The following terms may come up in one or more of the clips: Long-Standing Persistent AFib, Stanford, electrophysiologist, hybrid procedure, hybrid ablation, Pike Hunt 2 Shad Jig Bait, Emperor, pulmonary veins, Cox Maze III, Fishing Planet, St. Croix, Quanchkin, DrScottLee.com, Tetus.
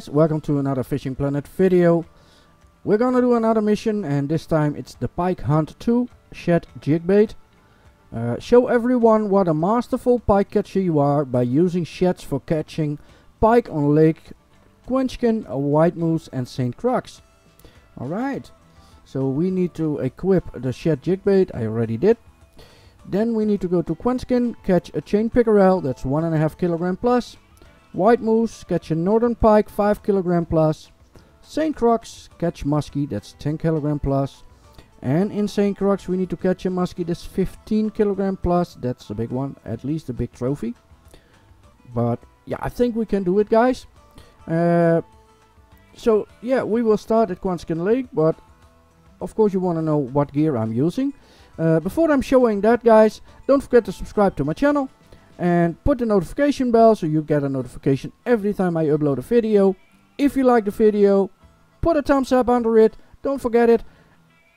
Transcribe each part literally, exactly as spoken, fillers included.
guys, welcome to another Fishing Planet video. We're gonna do another mission, and this time it's the Pike Hunt two Shad Jig Bait. Uh, show everyone what a masterful pike catcher you are by using shads for catching pike on Lake Quanchkin, White Moose and Saint Croix. Alright, so we need to equip the Shad Jig Bait, I already did. Then we need to go to Quanchkin, catch a chain pickerel, that's one and a half kilogram plus. White Moose, catch a northern pike, five kilogram plus. Saint Croix, catch muskie, that's ten kilogram plus. And in Saint Croix we need to catch a muskie, that's fifteen kilogram plus. That's a big one, at least a big trophy. But yeah, I think we can do it, guys. Uh, so yeah, we will start at Quanchkin Lake, but of course you want to know what gear I'm using. Uh, before I'm showing that, guys, don't forget to subscribe to my channel. And put the notification bell so you get a notification every time I upload a video. If you like the video, put a thumbs up under it, don't forget it.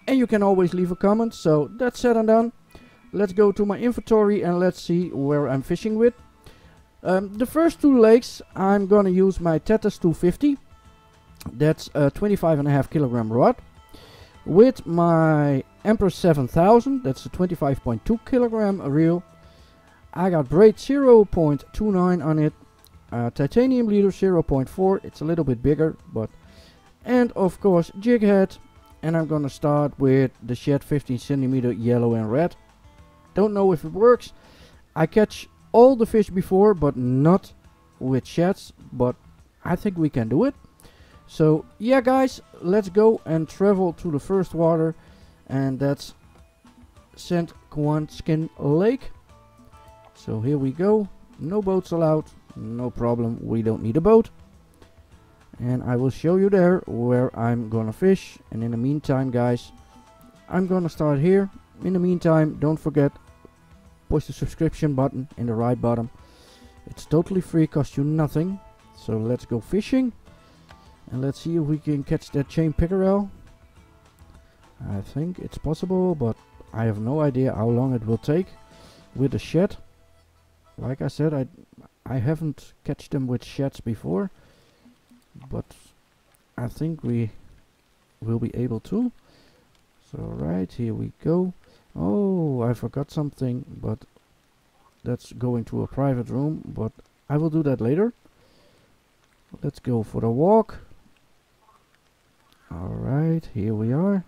And you can always leave a comment, so that's said and done. Let's go to my inventory and let's see where I'm fishing with. Um, the first two lakes I'm gonna use my Tetus two fifty. That's a twenty-five and a half kilogram rod. With my Emperor seven thousand, that's a twenty-five point two kilogram reel. I got braid zero point two nine on it, uh, titanium leader zero point four, it's a little bit bigger, but, and of course jig head, and I'm gonna start with the Shad fifteen centimeter yellow and red. Don't know if it works. I catch all the fish before, but not with shads, but I think we can do it. So yeah, guys, let's go and travel to the first water, and that's Saint Quanchkin Lake. So here we go, no boats allowed, no problem, we don't need a boat. And I will show you there where I'm gonna fish. And in the meantime, guys, I'm gonna start here. In the meantime, don't forget, push the subscription button in the right bottom. It's totally free, costs you nothing. So let's go fishing. And let's see if we can catch that chain pickerel. I think it's possible, but I have no idea how long it will take with the shad. Like I said, I I haven't catched them with shads before, but I think we will be able to. So right, here we go. Oh, I forgot something, but that's going to a private room, but I will do that later. Let's go for the walk. Alright, here we are.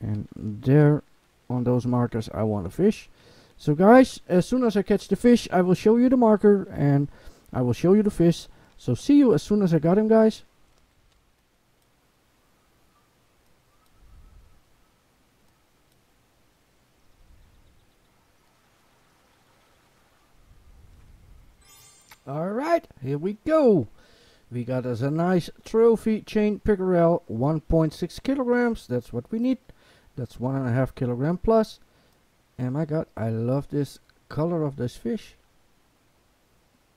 And there on those markers I want to fish. So guys, as soon as I catch the fish, I will show you the marker and I will show you the fish. So see you as soon as I got him, guys. Alright, here we go. We got us a nice trophy chain pickerel, one point six kilograms. That's what we need. That's one and a half kilogram plus. And my god, I love this color of this fish.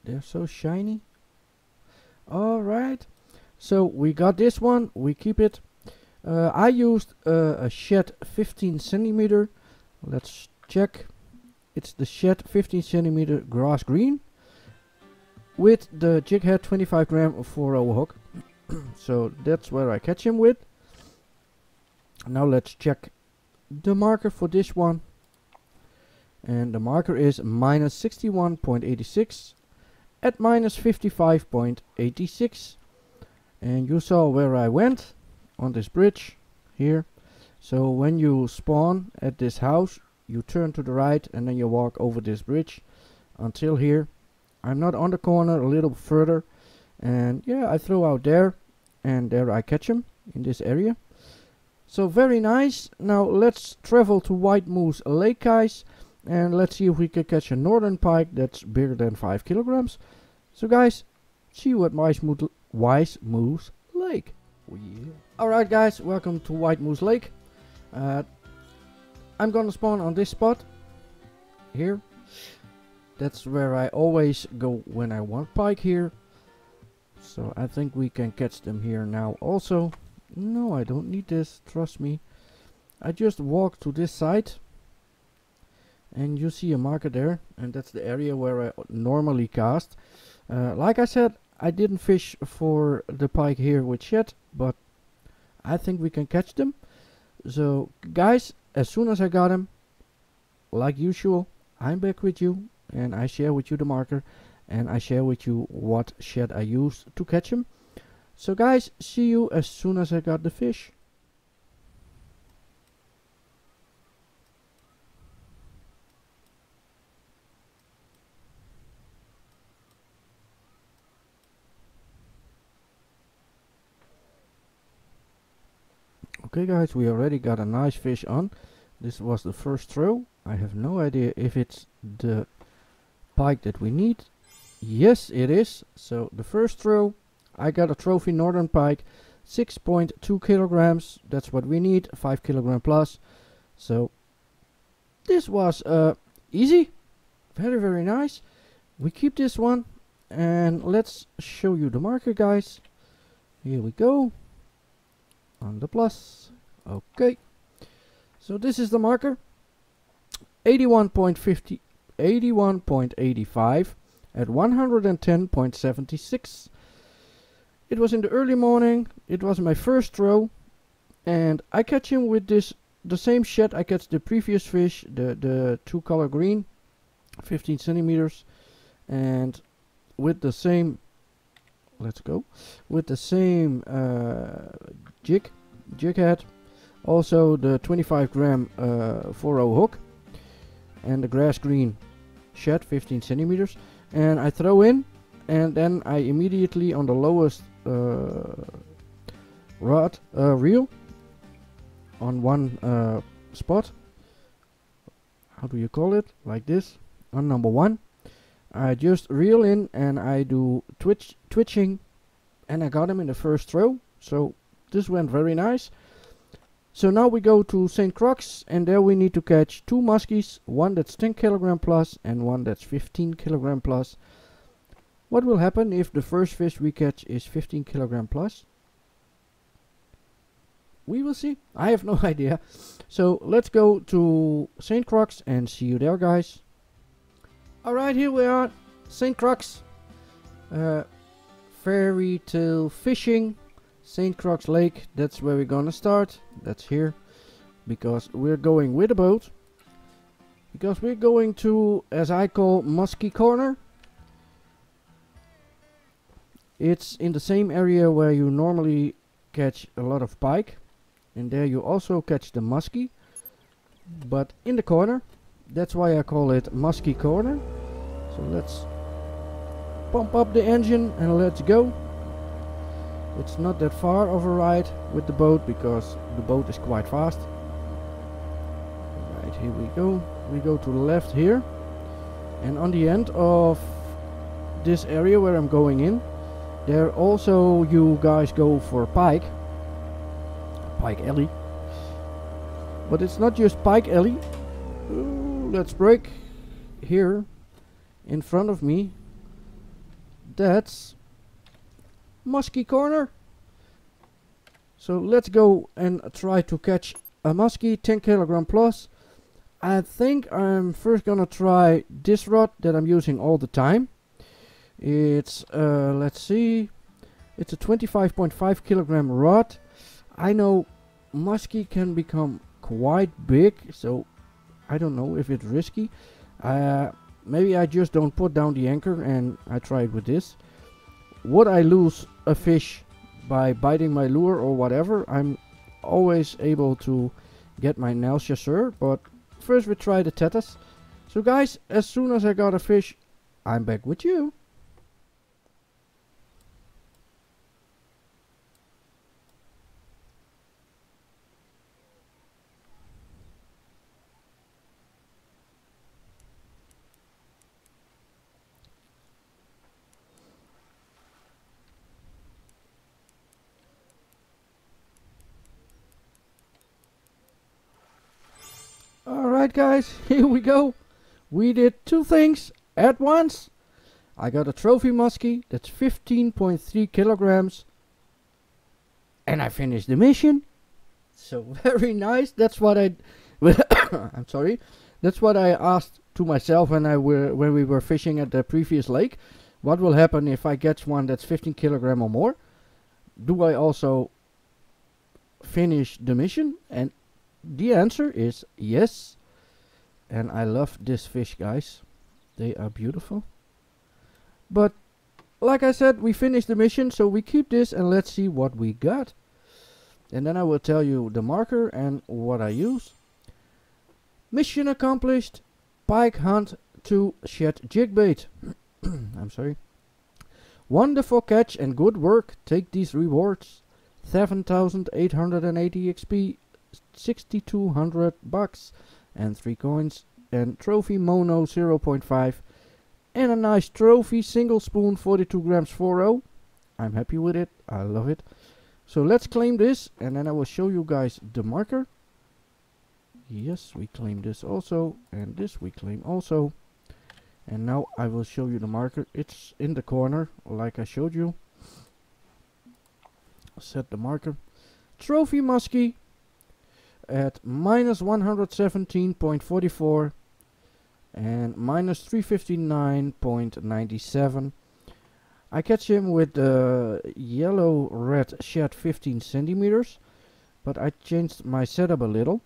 They're so shiny. Alright, so we got this one, we keep it. Uh, I used uh, a Shad fifteen centimeter. Let's check. It's the Shad fifteen centimeter grass green. With the jig head twenty-five gram four oh hook. So that's where I catch him with. Now let's check the marker for this one. And the marker is minus sixty-one point eight six at minus fifty-five point eight six. And you saw where I went on this bridge here. So when you spawn at this house, you turn to the right and then you walk over this bridge until here. I'm not on the corner, a little further. And yeah, I throw out there and there I catch him in this area. So very nice. Now let's travel to White Moose Lake, guys. And let's see if we can catch a northern pike that's bigger than five kilograms. So guys, see you at White Moose Lake. Oh, yeah. Alright guys, welcome to White Moose Lake. Uh, I'm gonna spawn on this spot. Here. That's where I always go when I want pike here. So I think we can catch them here now also. No, I don't need this, trust me. I just walk to this side. And you see a marker there, and that's the area where I normally cast. Uh, like I said, I didn't fish for the pike here with shad, but I think we can catch them. So guys, as soon as I got him, like usual, I'm back with you and I share with you the marker and I share with you what shad I used to catch him. So guys, see you as soon as I got the fish. Okay guys, we already got a nice fish on. This was the first throw. I have no idea if it's the pike that we need. Yes, it is. So the first throw, I got a trophy northern pike, six point two kilograms. That's what we need, five kilogram plus. So this was uh, easy, very very nice. We keep this one and let's show you the marker, guys. Here we go, on the plus. Okay, so this is the marker, eighty-one point fifty, eighty-one point eighty-five at one hundred ten point seven six. It was in the early morning, it was my first throw, and I catch him with this, the same shad I catch the previous fish, the, the two color green, fifteen centimeters, and with the same, let's go, with the same uh, jig, jig head, also the twenty-five gram uh, four oh hook, and the grass green shad, fifteen centimeters, and I throw in, and then I immediately on the lowest uh, rod uh, reel on one uh, spot, how do you call it, like this, on number one, I just reel in and I do twitch twitching, and I got him in the first throw. So this went very nice. So now we go to Saint Croix, and there we need to catch two muskies, one that's ten kilogram plus and one that's fifteen kilogram plus. What will happen if the first fish we catch is fifteen kilogram plus? We will see. I have no idea. So let's go to Saint Croix and see you there, guys. Alright, here we are, Saint Croix, uh, fairy tale fishing, Saint Croix Lake. That's where we're gonna start. That's here, because we're going with a boat, because we're going to, as I call, Musky Corner. It's in the same area where you normally catch a lot of pike, and there you also catch the musky, but in the corner. That's why I call it Musky Corner. So let's pump up the engine and let's go. It's not that far of a ride with the boat, because the boat is quite fast. Right, here we go. We go to the left here, and on the end of this area where I'm going in, there also you guys go for pike, Pike Alley. But it's not just Pike Alley. Ooh, let's break here in front of me. That's Musky Corner. So let's go and try to catch a musky, ten kilogram plus. I think I'm first gonna try this rod that I'm using all the time. It's uh, let's see, it's a twenty-five point five kilogram rod. I know musky can become quite big, so I don't know if it's risky. Uh, maybe I just don't put down the anchor and I try it with this. Would I lose a fish by biting my lure or whatever? I'm always able to get my nail chasseur, but first we try the tetus. So guys, as soon as I got a fish, I'm back with you. Guys, here we go. We did two things at once. I got a trophy muskie that's fifteen point three kilograms, and I finished the mission. So very nice. That's what I I'm sorry, that's what I asked to myself when I were when we were fishing at the previous lake. What will happen if I catch one that's fifteen kilogram or more? Do I also finish the mission? And the answer is yes. And I love this fish, guys. They are beautiful. But like I said, we finished the mission, so we keep this and let's see what we got. And then I will tell you the marker and what I use. Mission accomplished. Pike Hunt two Shad Jig Bait. I'm sorry. Wonderful catch and good work. Take these rewards. seven thousand eight hundred eighty X P, six thousand two hundred bucks and three coins, and trophy mono zero point five, and a nice trophy single spoon, forty-two grams forty. I'm happy with it. I love it. So let's claim this and then I will show you guys the marker. Yes, we claim this also, and this we claim also. And now I will show you the marker. It's in the corner like I showed you. Set the marker. Trophy muskie at minus one hundred seventeen point four four and minus three fifty-nine point nine seven. I catch him with the uh, yellow red shad, fifteen centimeters, but I changed my setup a little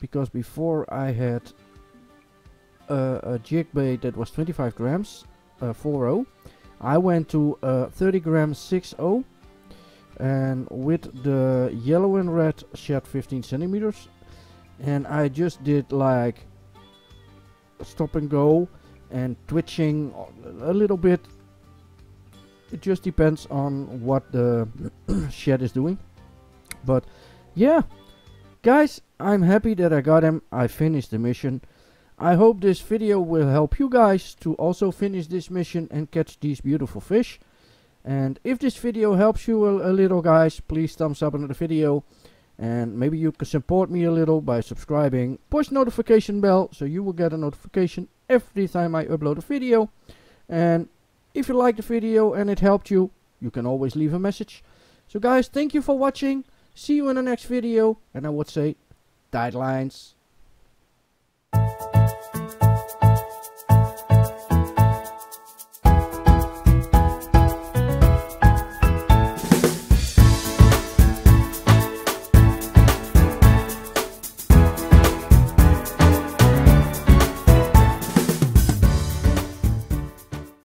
because before I had Uh, a jig bait that was twenty-five grams, uh, forty. I went to uh, thirty grams, sixty, and with the yellow and red shad, fifteen centimeters, and I just did like stop and go and twitching a little bit. It just depends on what the shad is doing. But yeah, guys, I'm happy that I got him. I finished the mission. I hope this video will help you guys to also finish this mission and catch these beautiful fish. And if this video helps you a, a little, guys, please thumbs up on the video. And maybe you can support me a little by subscribing. Push notification bell so you will get a notification every time I upload a video. And if you like the video and it helped you, you can always leave a message. So guys, thank you for watching. See you in the next video. And I would say, tight lines.